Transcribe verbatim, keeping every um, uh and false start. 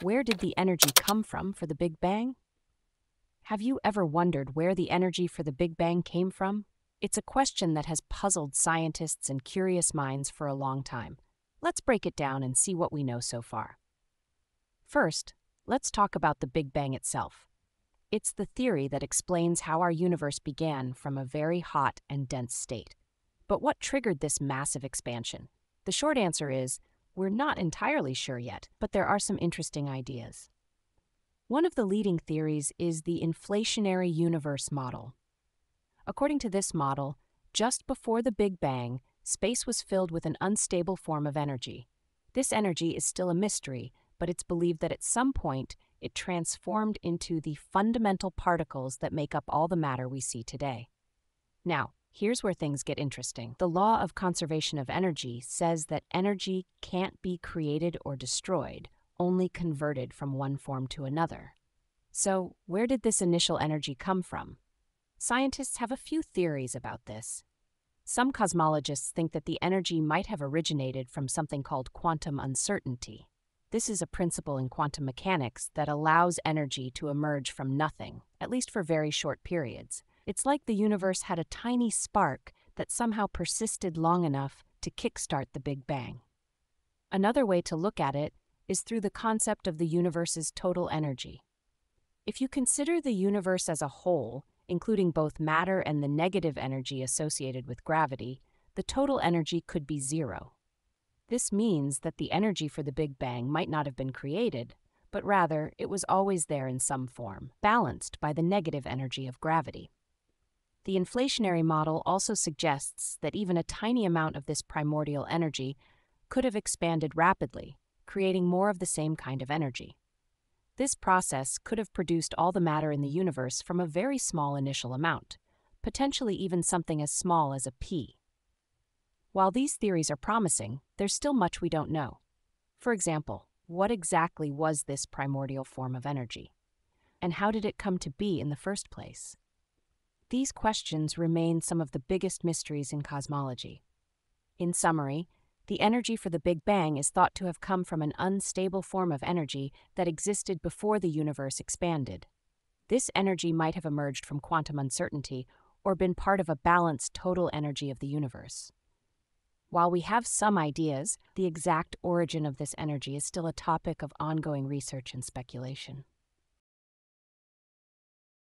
Where did the energy come from for the Big Bang? Have you ever wondered where the energy for the Big Bang came from? It's a question that has puzzled scientists and curious minds for a long time. Let's break it down and see what we know so far. First, let's talk about the Big Bang itself. It's the theory that explains how our universe began from a very hot and dense state. But what triggered this massive expansion? The short answer is, we're not entirely sure yet, but there are some interesting ideas. One of the leading theories is the inflationary universe model. According to this model, just before the Big Bang, space was filled with an unstable form of energy. This energy is still a mystery, but it's believed that at some point, it transformed into the fundamental particles that make up all the matter we see today. Now, here's where things get interesting. The law of conservation of energy says that energy can't be created or destroyed, only converted from one form to another. So, where did this initial energy come from? Scientists have a few theories about this. Some cosmologists think that the energy might have originated from something called quantum uncertainty. This is a principle in quantum mechanics that allows energy to emerge from nothing, at least for very short periods. It's like the universe had a tiny spark that somehow persisted long enough to kickstart the Big Bang. Another way to look at it is through the concept of the universe's total energy. If you consider the universe as a whole, including both matter and the negative energy associated with gravity, the total energy could be zero. This means that the energy for the Big Bang might not have been created, but rather it was always there in some form, balanced by the negative energy of gravity. The inflationary model also suggests that even a tiny amount of this primordial energy could have expanded rapidly, creating more of the same kind of energy. This process could have produced all the matter in the universe from a very small initial amount, potentially even something as small as a pea. While these theories are promising, there's still much we don't know. For example, what exactly was this primordial form of energy? And how did it come to be in the first place? These questions remain some of the biggest mysteries in cosmology. In summary, the energy for the Big Bang is thought to have come from an unstable form of energy that existed before the universe expanded. This energy might have emerged from quantum uncertainty or been part of a balanced total energy of the universe. While we have some ideas, the exact origin of this energy is still a topic of ongoing research and speculation.